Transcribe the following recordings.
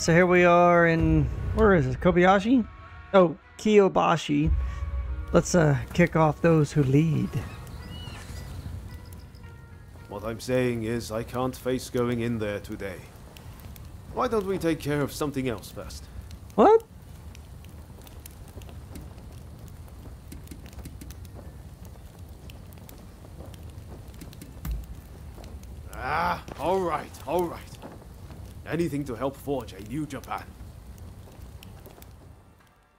So here we are in, where is this, Kobayashi? Oh, Kyobashi. Let's kick off those who lead. What I'm saying is I can't face going in there today. Why don't we take care of something else first? What? Ah, alright, alright. Anything to help forge a new Japan.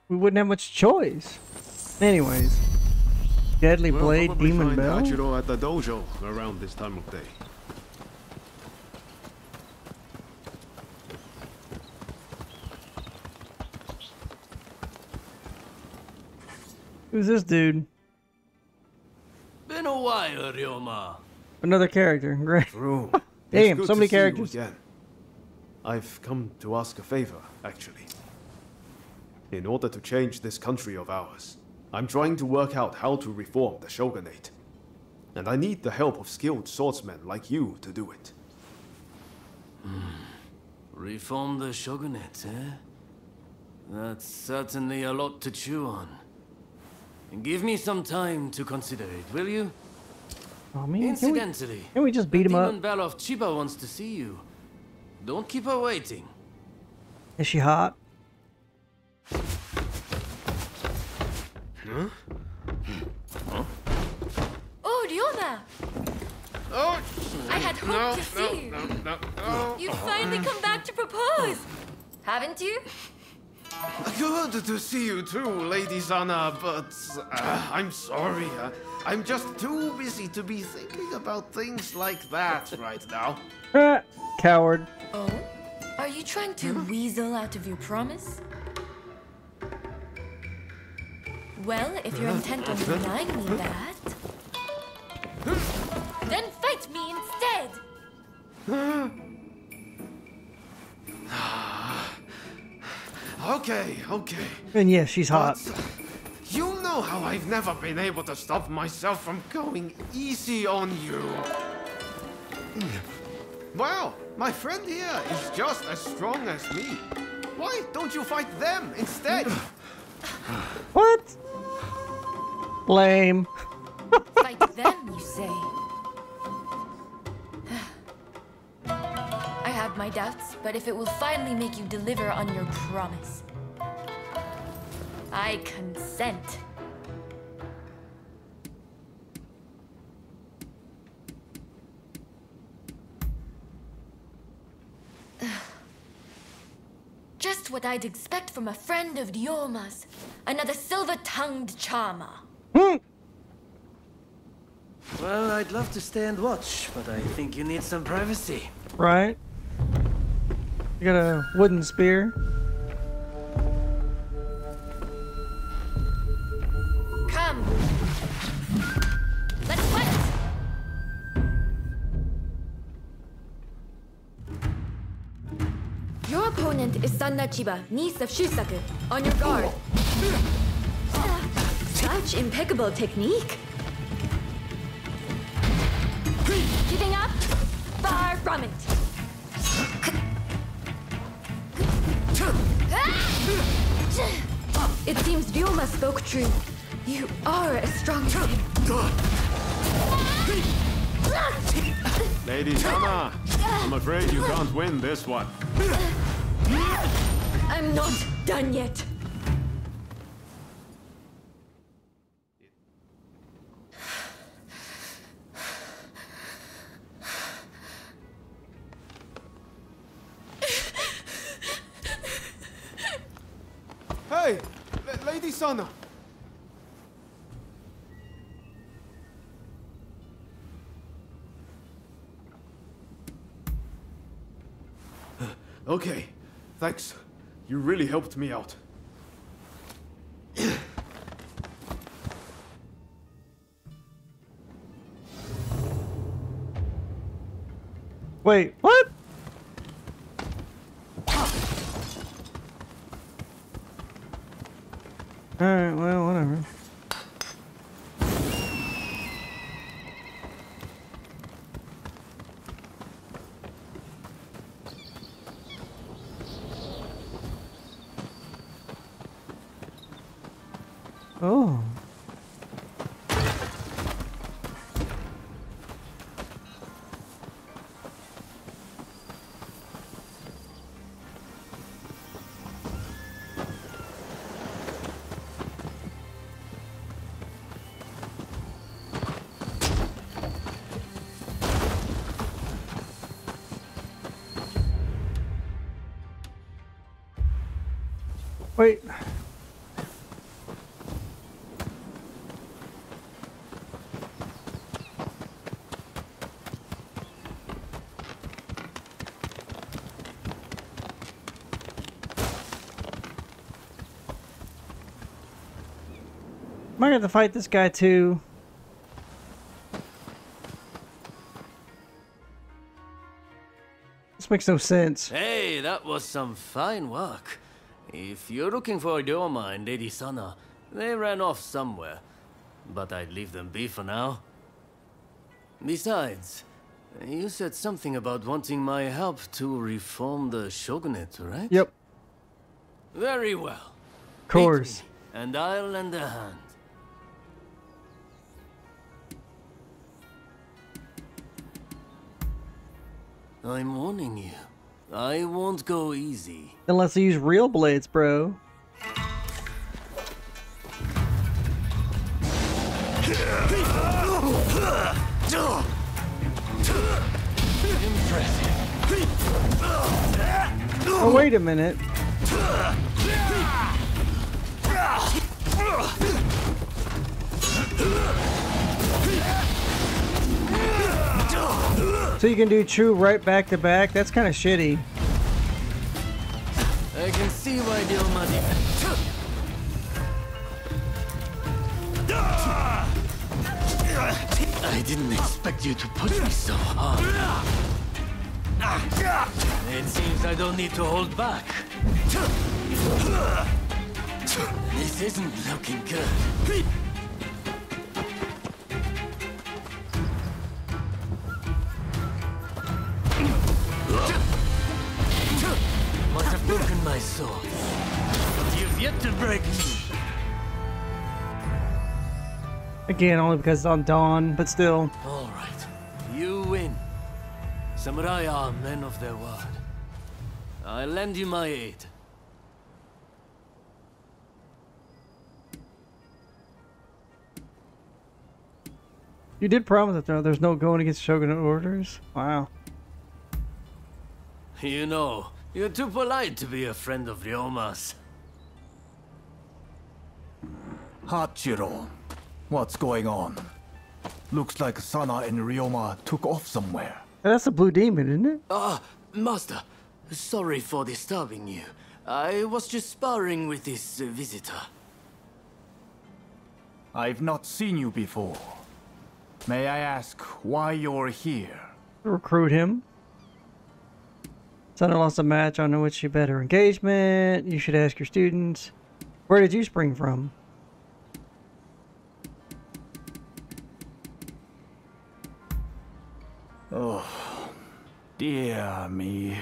We wouldn't have much choice. Anyways. Deadly Blade, Demon Bell. We'll probably find Hachiro at the dojo around this time of day. Who's this dude? Been a while, Ryoma. Another character, great. Damn, so many characters. I've come to ask a favor, actually. In order to change this country of ours, I'm trying to work out how to reform the Shogunate. And I need the help of skilled swordsmen like you to do it. Reform the Shogunate, eh? That's certainly a lot to chew on. And give me some time to consider it, will you? Oh, man. Incidentally, can we just beat him up? Demon Bell of Chiba wants to see you. Don't keep her waiting. Is she hot? Huh? Huh? Oh, Ryoma! Oh! I had hoped to see you. No. You've finally come back to propose, haven't you? Good to see you too, Lady Sanna, but I'm sorry. I'm just too busy to be thinking about things like that right now. Coward. Oh? Are you trying to weasel out of your promise? Well, if you're intent on denying me that, then fight me instead! Okay, okay. And yes, she's hot. You know how I've never been able to stop myself from going easy on you. Wow, my friend here is just as strong as me. Why don't you fight them instead? What? Lame. Fight them, you say? I have my doubts, but if it will finally make you deliver on your promise, I consent. Just what I'd expect from a friend of Diorma's, another silver-tongued charmer. Well, I'd love to stay and watch, but I think you need some privacy. Right? You got a wooden spear. Come. Let's fight. Your opponent is Sanna Chiba, niece of Shusaku. On your guard. Such impeccable technique. Giving up? Far from it. It seems Ryoma spoke true. You are as strong as him. Lady Sanna, I'm afraid you can't win this one. I'm not done yet. Hey, Lady Sanna. Okay, thanks. You really helped me out. Wait, what? Alright, well, whatever. Oh. Wait. Might have to fight this guy too. This makes no sense. Hey, that was some fine work. If you're looking for Diorma and Lady Sanna, they ran off somewhere. But I'd leave them be for now. Besides, you said something about wanting my help to reform the Shogunate, right? Yep. Very well. Of course. And I'll lend a hand. I'm warning you. I won't go easy. Unless they use real blades, bro. Oh, wait a minute. So you can do true right back to back? That's kind of shitty. I can see why Diorma I didn't expect you to push me so hard. It seems I don't need to hold back. This isn't looking good. Broken my sword, but you've yet to break me. Again, only because it's on dawn, but still. All right, you win. Samurai are men of their word. I lend you my aid. You did promise that there's no going against Shogunate orders. Wow. You know. You're too polite to be a friend of Ryoma's. Hachiro, what's going on? Looks like Sanna and Ryoma took off somewhere. That's a blue demon, isn't it? Ah, Master, sorry for disturbing you. I was just sparring with this visitor. I've not seen you before. May I ask why you're here? Recruit him. Sanna lost a match on which she bet her engagement. You should ask your students. Where did you spring from? Oh, dear me.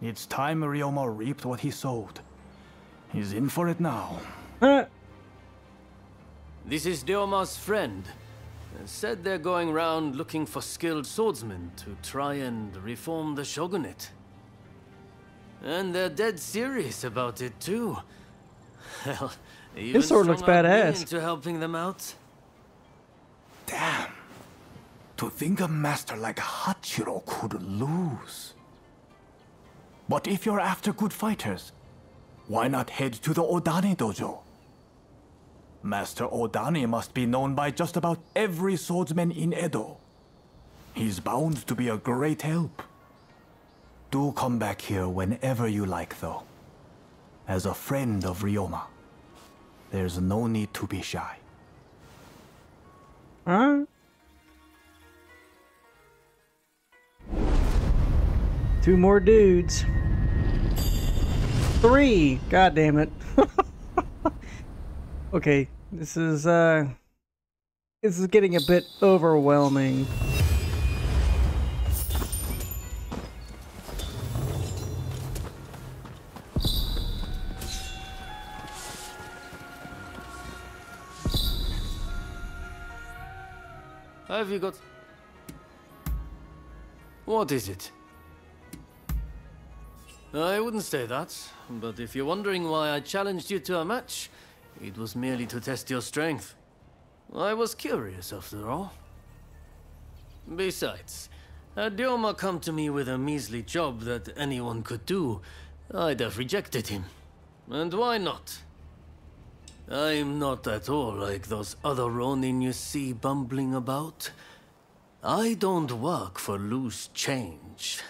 It's time Ryoma reaped what he sowed. He's in for it now. This is Ryoma's friend. Said they're going round looking for skilled swordsmen to try and reform the Shogunate. And they're dead serious about it too. Hell, even this sword looks badass. Into helping them out. Damn. To think a master like Hachiro could lose. But if you're after good fighters, why not head to the Odani Dojo? Master Odani must be known by just about every swordsman in Edo. He's bound to be a great help. Do come back here whenever you like, though. As a friend of Ryoma, there's no need to be shy. Huh? Two more dudes. Three! God damn it. Okay, this is getting a bit overwhelming. Have you got... What is it? I wouldn't say that, but if you're wondering why I challenged you to a match, it was merely to test your strength. I was curious, after all. Besides, had Diorma come to me with a measly job that anyone could do, I'd have rejected him. And why not? I'm not at all like those other Rōnin you see bumbling about. I don't work for loose change.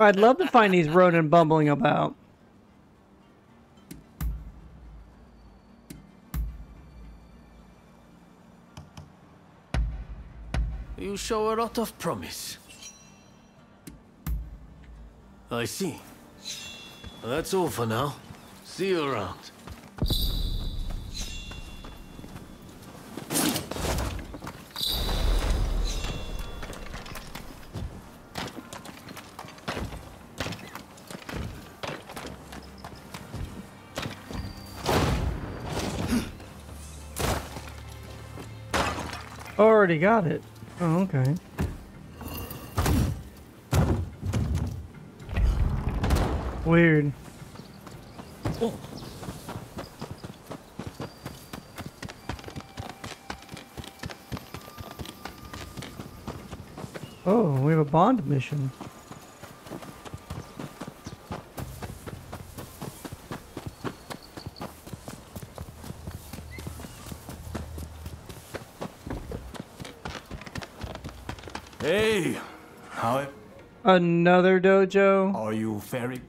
I'd love to find these Rōnin bumbling about. You show a lot of promise. I see. That's all for now. See you around. Already got it. Oh, okay. Weird. Oh. Oh, we have a bond mission. Hey, how? Another dojo? Are you fairy?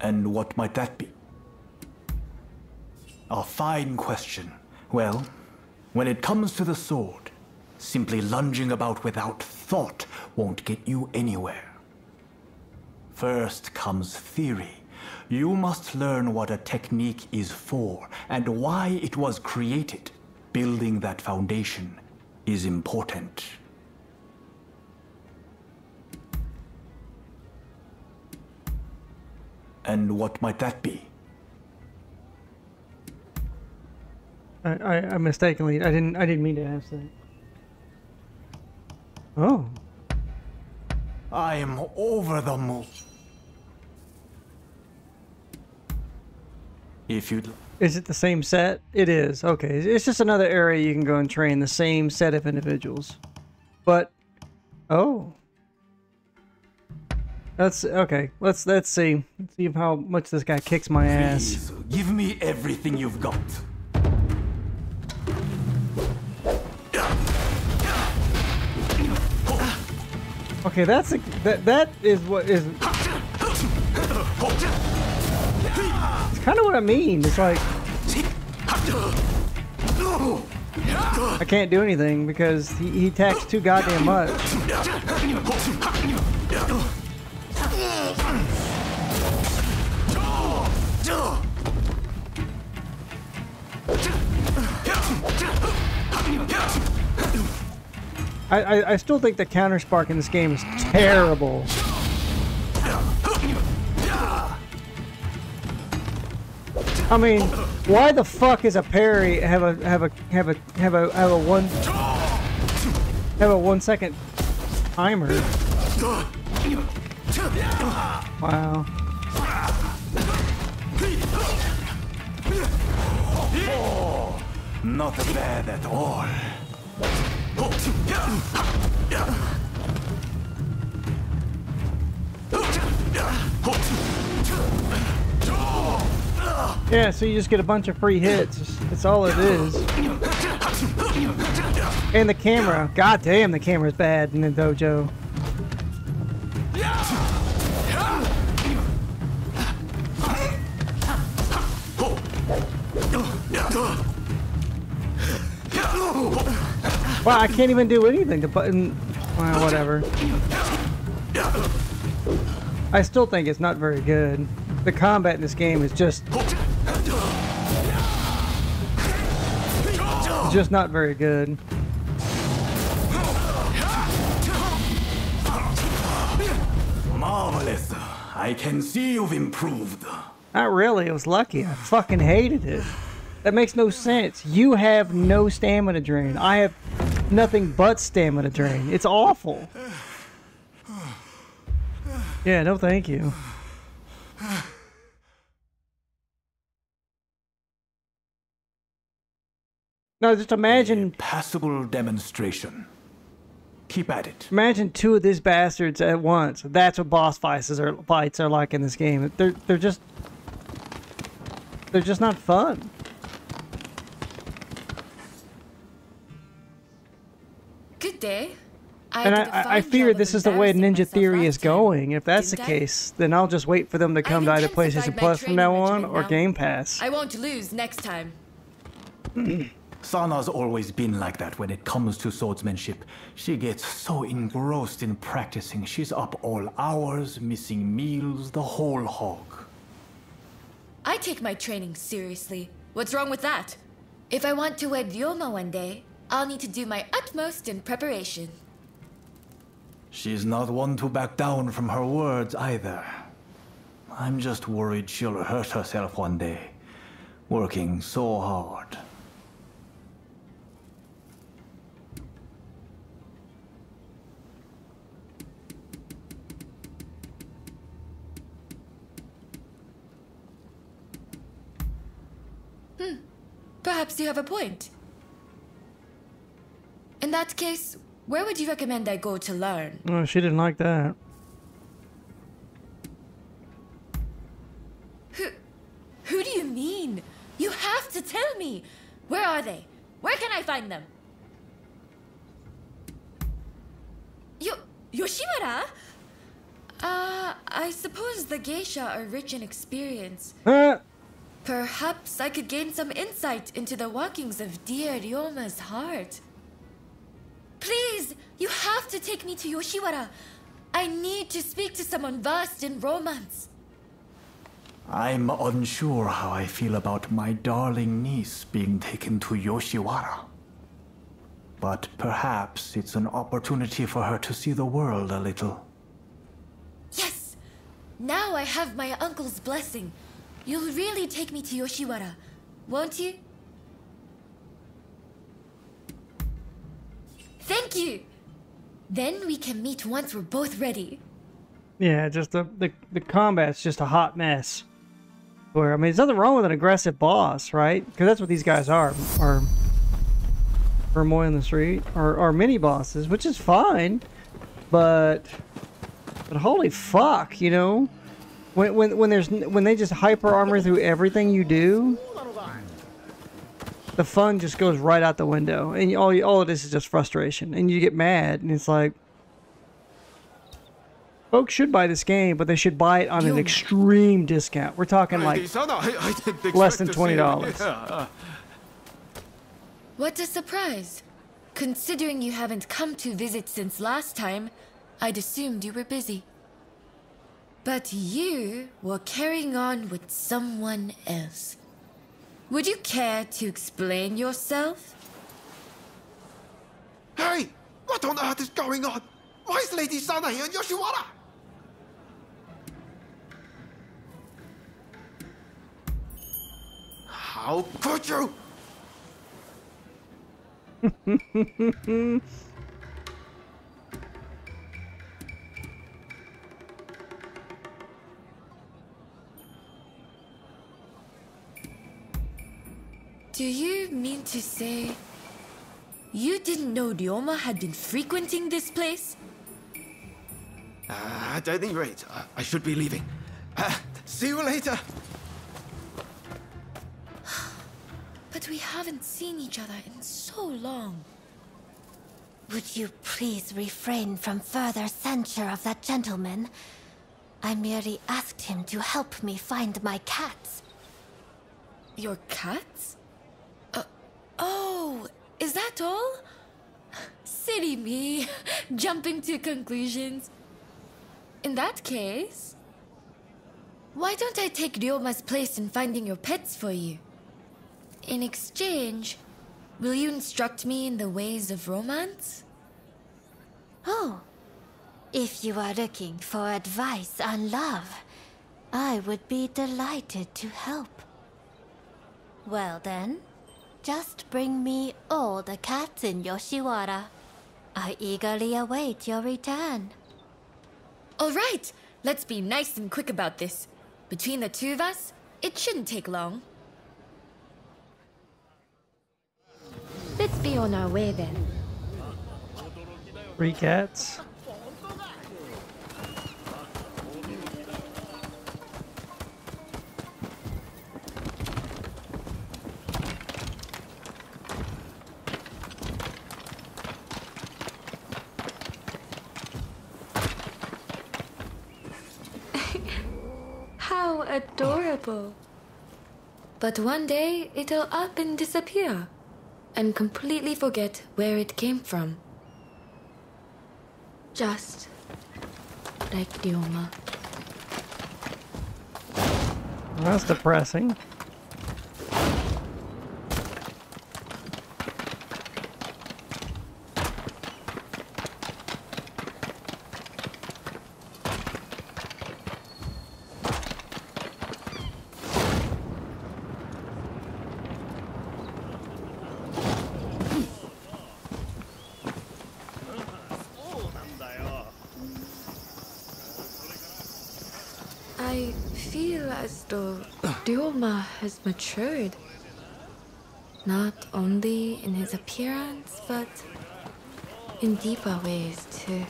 And what might that be? A fine question. Well, when it comes to the sword, simply lunging about without thought won't get you anywhere. First comes theory. You must learn what a technique is for and why it was created. Building that foundation is important. And what might that be? I mistakenly I didn't mean to ask that. Oh. I am over the moon. If you'd... Is it the same set? It is. Okay. It's just another area you can go and train. The same set of individuals. But... Oh. That's... Okay. Let's see. Let's see how much this guy kicks my ass. Please, give me everything you've got. Okay, that's... That is what is... Kind of what I mean. It's like I can't do anything because he attacks too goddamn much. I still think the counter spark in this game is terrible. I mean, why the fuck is a parry have a one second timer? Wow. Oh, not bad at all. Yeah, so you just get a bunch of free hits. That's all it is. And the camera. God damn, the camera's bad in the dojo. Wow, I can't even do anything. The button... Well, whatever. I still think it's not very good. The combat in this game is just not very good. Marvelous. I can see you've improved. Not really. I was lucky. I fucking hated it. That makes no sense. You have no stamina drain. I have nothing but stamina drain. It's awful. Yeah, no thank you. No, just imagine... an impassable demonstration. Keep at it. Imagine two of these bastards at once. That's what boss fights are like in this game. They're just not fun. Good day. And I fear this is the way Ninja Theory is going. If that's the case, then I'll just wait for them to come to either PlayStation Plus from now on or Game Pass. I won't lose next time. Sana's always been like that when it comes to swordsmanship. She gets so engrossed in practicing. She's up all hours, missing meals, the whole hog. I take my training seriously. What's wrong with that? If I want to wed Ryoma one day, I'll need to do my utmost in preparation. She's not one to back down from her words either. I'm just worried she'll hurt herself one day, working so hard. Perhaps you have a point. In that case, where would you recommend I go to learn? Oh, she didn't like that. Who do you mean? You have to tell me. Where are they? Where can I find them? Yoshiwara? I suppose the geisha are rich in experience. Perhaps I could gain some insight into the workings of dear Ryoma's heart. Please, you have to take me to Yoshiwara. I need to speak to someone versed in romance. I'm unsure how I feel about my darling niece being taken to Yoshiwara. But perhaps it's an opportunity for her to see the world a little. Yes! Now I have my uncle's blessing. You'll really take me to Yoshiwara, won't you? Thank you! Then we can meet once we're both ready. Yeah, just the combat's just a hot mess. Where, I mean, there's nothing wrong with an aggressive boss, right? Because that's what these guys are. Or more in the street. Or mini-bosses, which is fine. But holy fuck, you know? When they just hyper-armor through everything you do... the fun just goes right out the window, and all of this is just frustration, and you get mad, and it's like, folks should buy this game, but they should buy it on an extreme discount. We're talking like less than $20. What a surprise! Considering you haven't come to visit since last time, I'd assumed you were busy. But you were carrying on with someone else. Would you care to explain yourself? Hey! What on earth is going on? Why is Lady Sanna here in Yoshiwara? How could you? Do you mean to say you didn't know Diorma had been frequenting this place? At any rate, I should be leaving. See you later! But we haven't seen each other in so long. Would you please refrain from further censure of that gentleman? I merely asked him to help me find my cats. Your cats? Oh, is that all? Silly me, jumping to conclusions. In that case, why don't I take Ryoma's place in finding your pets for you? In exchange, will you instruct me in the ways of romance? Oh, if you are looking for advice on love, I would be delighted to help. Well then, just bring me all the cats in Yoshiwara. I eagerly await your return. All right, let's be nice and quick about this. Between the two of us, it shouldn't take long. Let's be on our way then. 3 cats. How adorable. But one day it'll up and disappear and completely forget where it came from. Just like Diorma. That's depressing. Ryoma has matured, not only in his appearance, but in deeper ways too.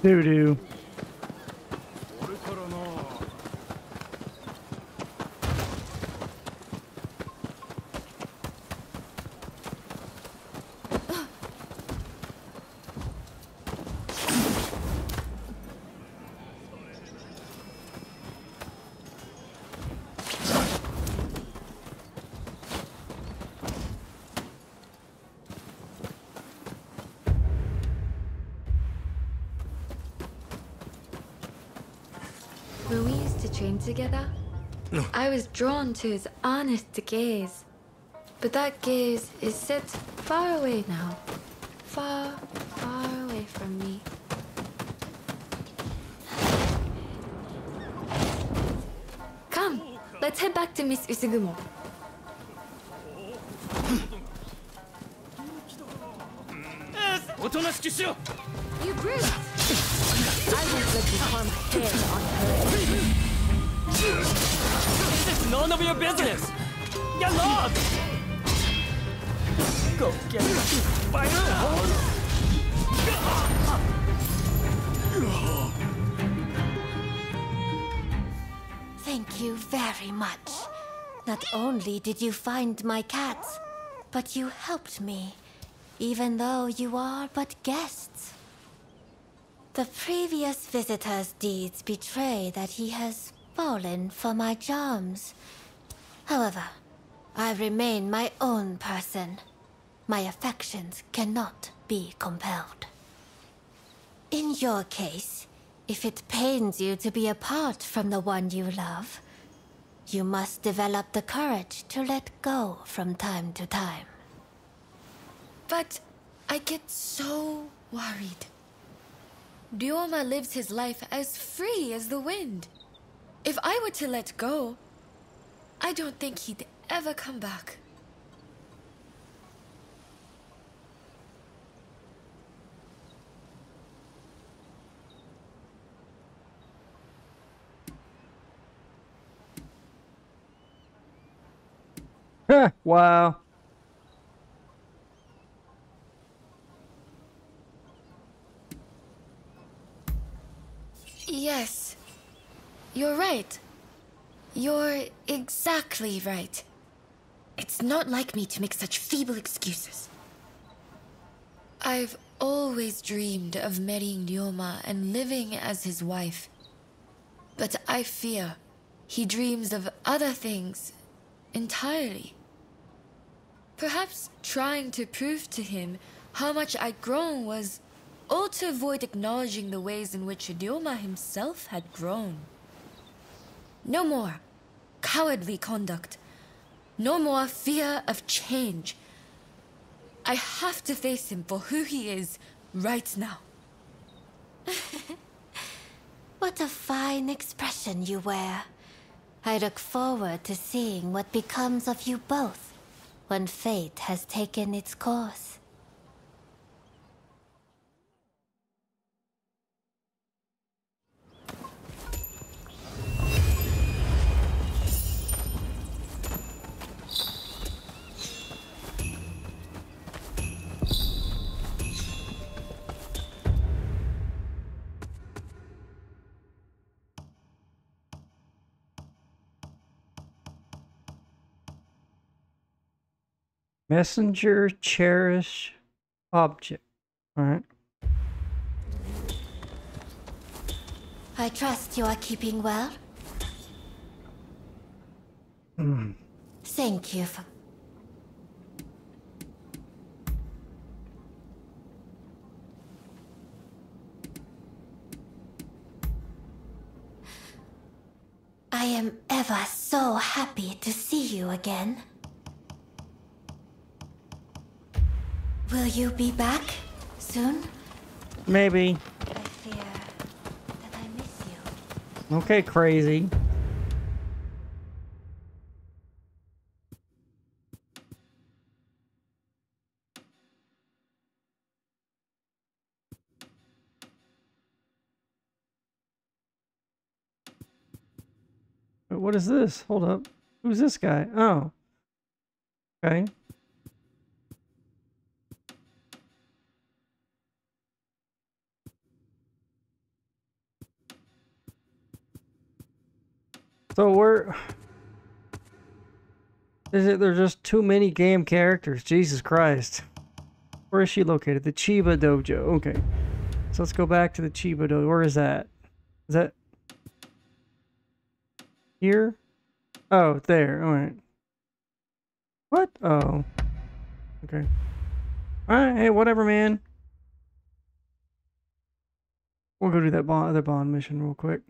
Doo-doo. Together, I was drawn to his honest gaze, but that gaze is set far away now, far, far away from me. Come, let's head back to Miss Usugumo. You brute! I won't let you harm hair on her. This is none of your business! Get lost! Go get it, spider! Thank you very much. Not only did you find my cats, but you helped me, even though you are but guests. The previous visitor's deeds betray that he has fallen for my charms. However, I remain my own person. My affections cannot be compelled. In your case, if it pains you to be apart from the one you love, you must develop the courage to let go from time to time. But I get so worried. Ryoma lives his life as free as the wind. If I were to let go, I don't think he'd ever come back. Wow. Yes. You're right. You're exactly right. It's not like me to make such feeble excuses. I've always dreamed of marrying Ryoma and living as his wife. But I fear he dreams of other things entirely. Perhaps trying to prove to him how much I'd grown was all to avoid acknowledging the ways in which Ryoma himself had grown. No more cowardly conduct. No more fear of change. I have to face him for who he is right now. What a fine expression you wear. I look forward to seeing what becomes of you both when fate has taken its course. Messenger, cherish, object. All right. I trust you are keeping well. Thank you for... I am ever so happy to see you again. Will you be back soon? Maybe. I fear that I miss you. Okay, crazy. Wait, what is this? Hold up. Who's this guy? Oh. Okay. So we're... There's just too many game characters. Jesus Christ. Where is she located? The Chiba Dojo. Okay. So let's go back to the Chiba Dojo. Where is that? Is that... Here? Oh, there. Alright. What? Oh. Okay. Alright, hey, whatever, man. We'll go do that other bond mission real quick.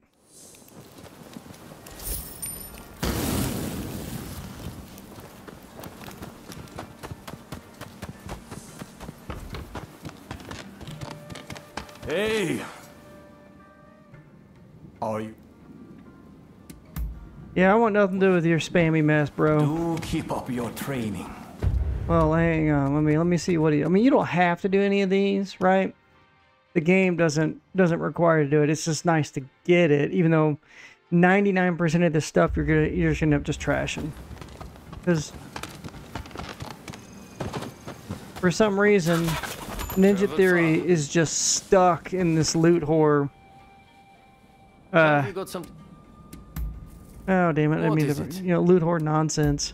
Hey! Are you... Yeah, I want nothing to do with your spammy mess, bro. Do keep up your training. Well, hang on. Let me see what he... I mean, you don't have to do any of these, right? The game doesn't require you to do it. It's just nice to get it, even though 99% of the stuff you're just gonna end up just trashing. Because... For some reason... Ninja Theory is just stuck in this loot horror. Oh damn it! I mean, you know, loot horror nonsense.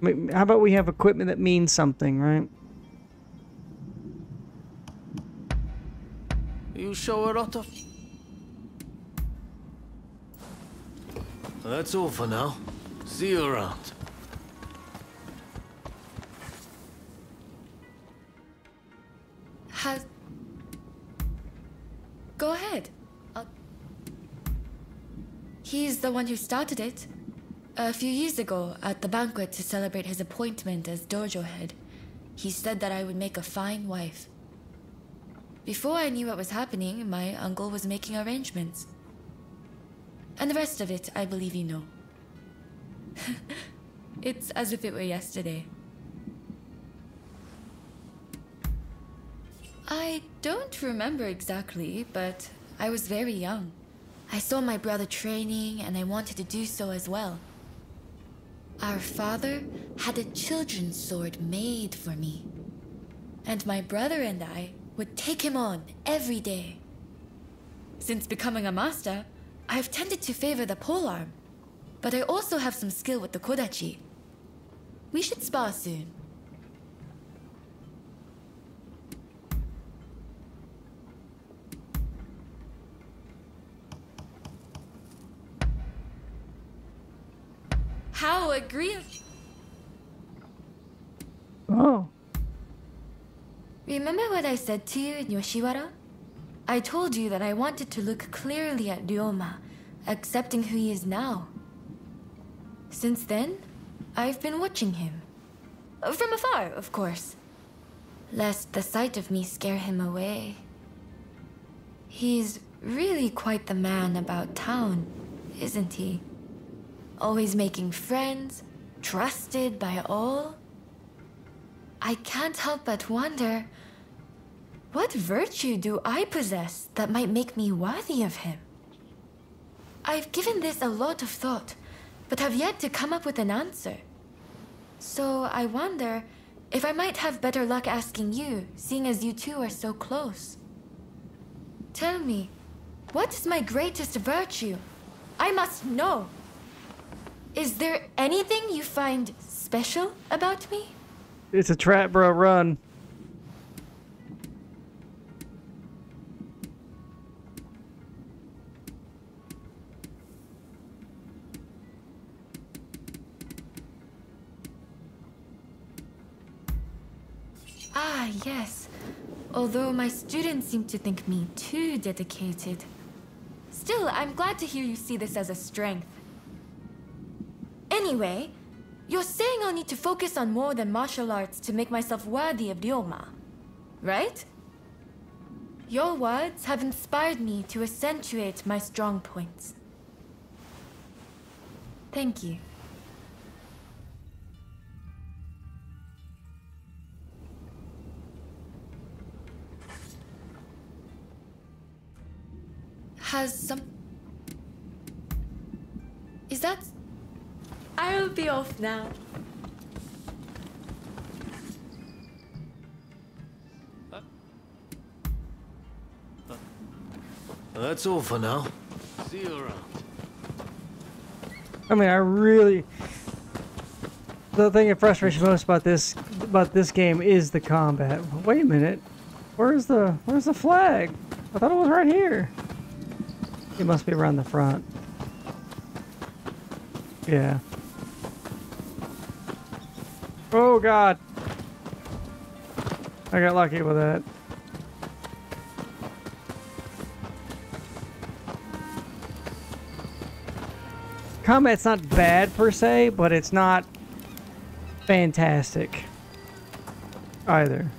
I mean, how about we have equipment that means something, right? You show a lot of. That's all for now. See you around. Go ahead. He's the one who started it. A few years ago, at the banquet to celebrate his appointment as dojo head, he said that I would make a fine wife. Before I knew what was happening, my uncle was making arrangements. And the rest of it, I believe you know. It's as if it were yesterday. I don't remember exactly, but I was very young. I saw my brother training, and I wanted to do so as well. Our father had a children's sword made for me. And my brother and I would take him on every day. Since becoming a master, I've tended to favor the polearm, but I also have some skill with the kodachi. We should spar soon. How agreeable. Oh. Remember what I said to you in Yoshiwara? I told you that I wanted to look clearly at Ryoma, accepting who he is now. Since then, I've been watching him. From afar, of course. Lest the sight of me scare him away. He's really quite the man about town, isn't he? Always making friends, trusted by all. I can't help but wonder, what virtue do I possess that might make me worthy of him? I've given this a lot of thought, but have yet to come up with an answer. So I wonder if I might have better luck asking you, seeing as you two are so close. Tell me, what is my greatest virtue? I must know! Is there anything you find special about me? It's a trap, bro. Run. Ah, yes. Although my students seem to think me too dedicated. Still, I'm glad to hear you see this as a strength. Anyway, you're saying I'll need to focus on more than martial arts to make myself worthy of Diorma, right? Your words have inspired me to accentuate my strong points. Thank you. Is that... I'll be off now. That's all for now. See you around. I mean, I really... The thing that frustrates me most about this game is the combat. Wait a minute. Where's the flag? I thought it was right here. It must be around the front. Yeah. Oh God! I got lucky with that. Combat's not bad per se, but it's not fantastic either.